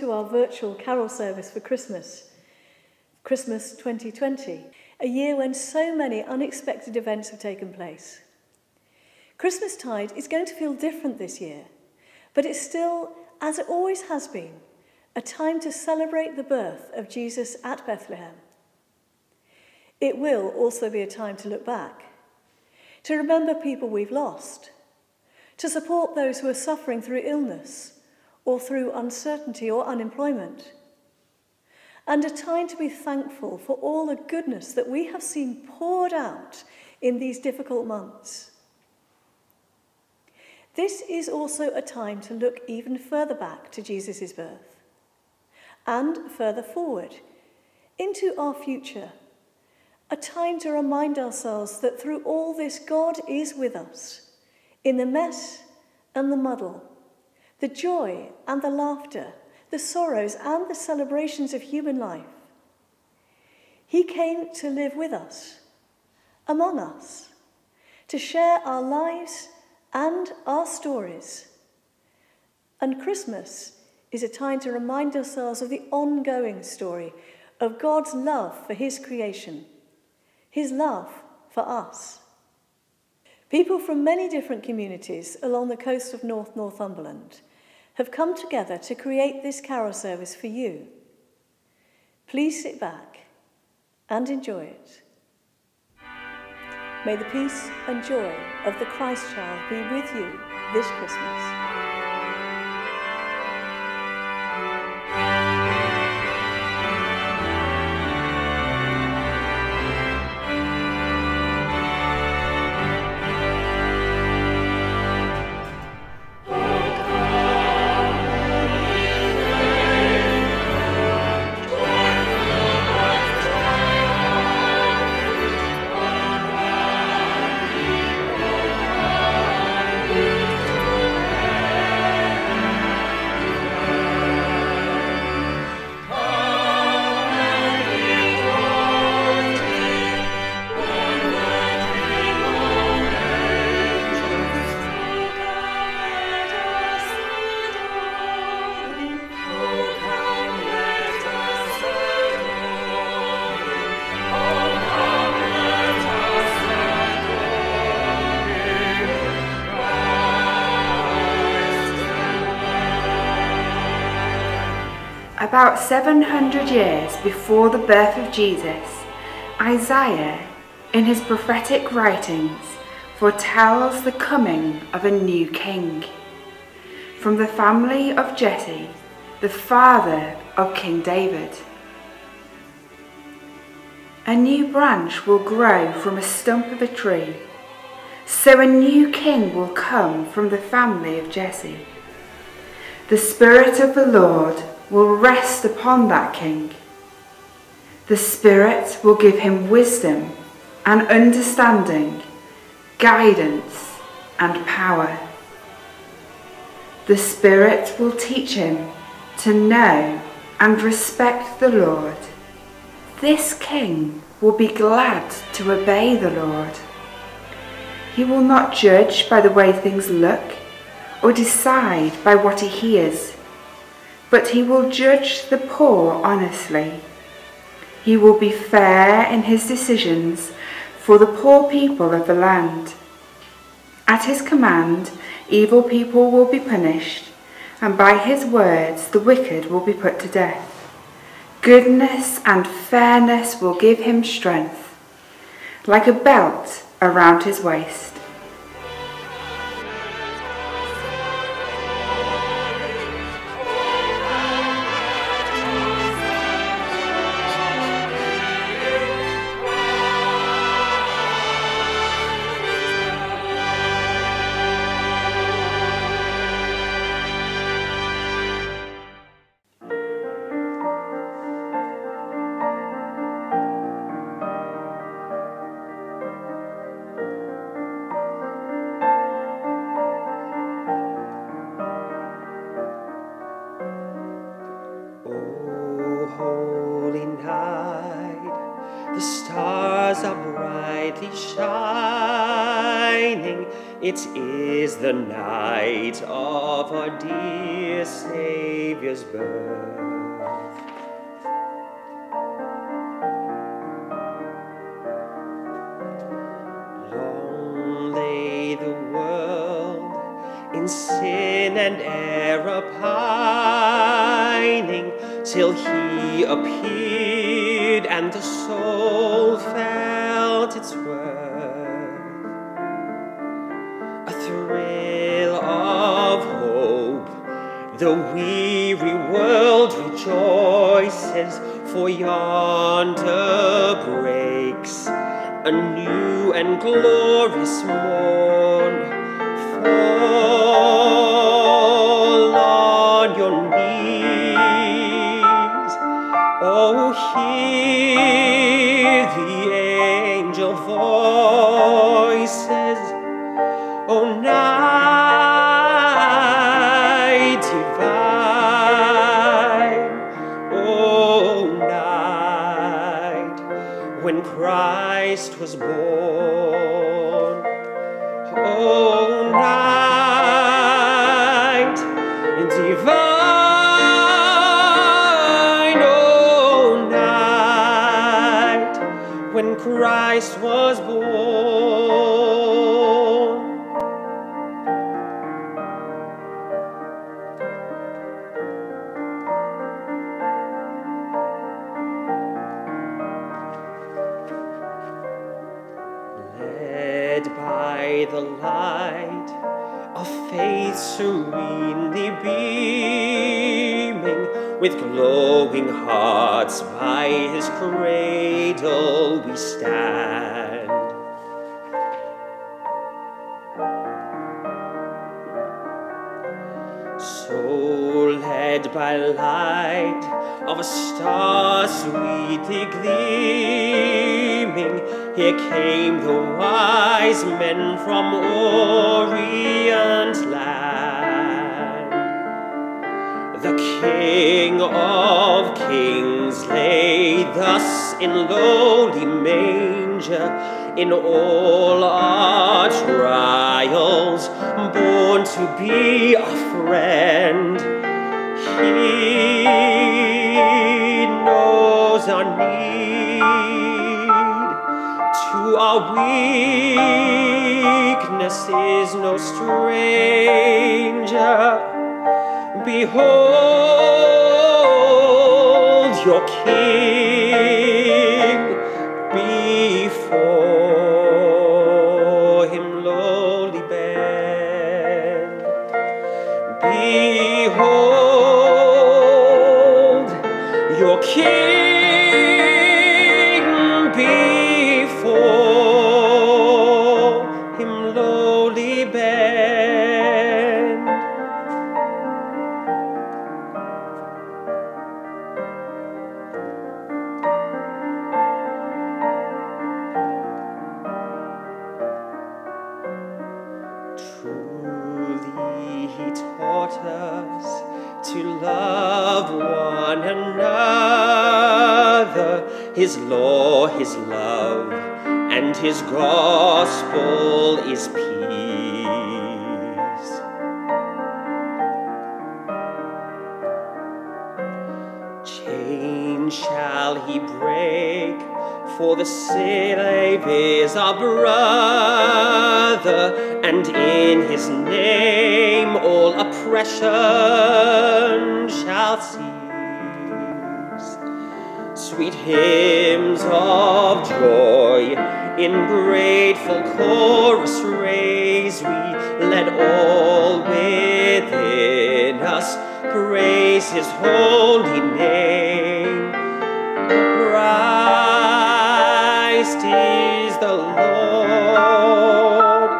to our virtual carol service for Christmas, Christmas 2020, a year when so many unexpected events have taken place. Christmastide is going to feel different this year, but it's still, as it always has been, a time to celebrate the birth of Jesus at Bethlehem. It will also be a time to look back, to remember people we've lost, to support those who are suffering through illness or through uncertainty or unemployment, and a time to be thankful for all the goodness that we have seen poured out in these difficult months. This is also a time to look even further back to Jesus' birth and further forward into our future, a time to remind ourselves that through all this, God is with us in the mess and the muddle, the joy and the laughter, the sorrows and the celebrations of human life. He came to live with us, among us, to share our lives and our stories. And Christmas is a time to remind ourselves of the ongoing story of God's love for his creation, his love for us. People from many different communities along the coast of Northumberland have come together to create this carol service for you. Please sit back and enjoy it. May the peace and joy of the Christ child be with you this Christmas. About 700 years before the birth of Jesus, Isaiah, in his prophetic writings, foretells the coming of a new king. From the family of Jesse, the father of King David. A new branch will grow from a stump of a tree, so a new king will come from the family of Jesse. The Spirit of the Lord will rest upon that king. The Spirit will give him wisdom and understanding, guidance and power. The Spirit will teach him to know and respect the Lord. This king will be glad to obey the Lord. He will not judge by the way things look or decide by what he hears, but he will judge the poor honestly. He will be fair in his decisions for the poor people of the land. At his command, evil people will be punished, and by his words the wicked will be put to death. Goodness and fairness will give him strength, like a belt around his waist. The stars are brightly shining It is the night of our dear Saviour's birth. Long lay the world in sin and error pining, till He appeared and the soul felt its worth. The weary world rejoices, for yonder breaks a new and glorious morn. Fall on your knees, oh, hear the angel voices, oh, now. Christ was born. Oh, night divine, oh, night when Christ was born. The light of faith serenely beaming, with glowing hearts by His cradle we stand. So led by light of a star sweetly gleaming, here came the wise men from Orient land. The King of Kings lay thus in lowly manger, in all our trials born to be our friend. He knows our need. To our weakness is no stranger. Behold your King. Before Him lowly bend. Behold your King, before Him lowly bend. Truly He taught us to love one another. His law, His love, and His gospel is peace. Chains shall He break, for the slave is our brother, and in His name all oppression shall cease. Sweet hymns of joy in grateful chorus raise, we let all within us praise His holy name. Christ is the Lord.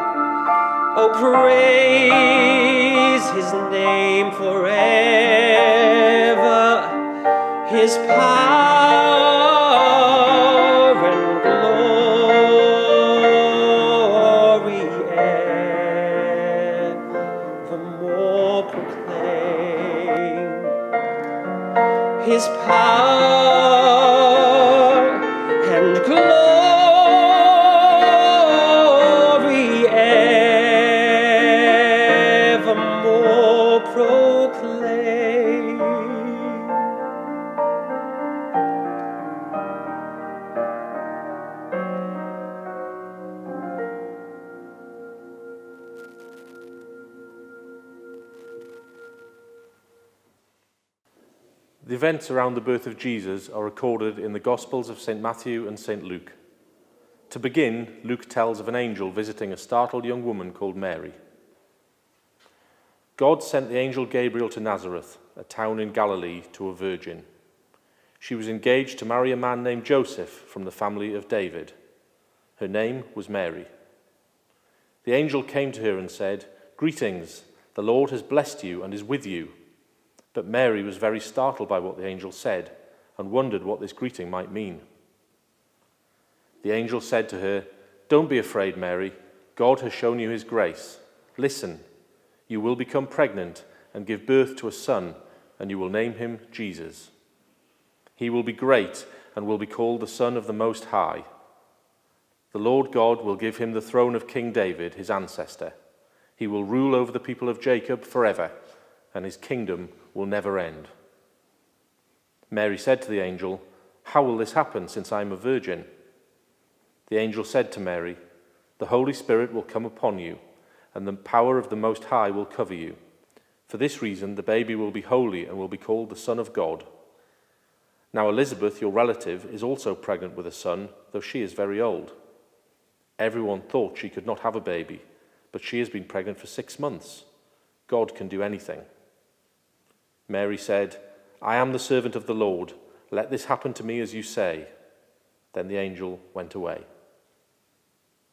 Oh, praise His name forever. His power and glory evermore proclaim. His power and glory. events around the birth of Jesus are recorded in the Gospels of St. Matthew and St. Luke. To begin, Luke tells of an angel visiting a startled young woman called Mary. God sent the angel Gabriel to Nazareth, a town in Galilee, to a virgin. She was engaged to marry a man named Joseph from the family of David. Her name was Mary. The angel came to her and said, "Greetings, the Lord has blessed you and is with you." But Mary was very startled by what the angel said and wondered what this greeting might mean. The angel said to her, "Don't be afraid, Mary. God has shown you his grace. Listen, you will become pregnant and give birth to a son, and you will name him Jesus. He will be great and will be called the Son of the Most High. The Lord God will give him the throne of King David, his ancestor. He will rule over the people of Jacob forever, and his kingdom will never end." Mary said to the angel, "How will this happen since I am a virgin?" The angel said to Mary, "The Holy Spirit will come upon you, and the power of the Most High will cover you. For this reason, the baby will be holy and will be called the Son of God. Now Elizabeth, your relative, is also pregnant with a son, though she is very old. Everyone thought she could not have a baby, but she has been pregnant for 6 months. God can do anything." Mary said, "I am the servant of the Lord. Let this happen to me as you say." Then the angel went away.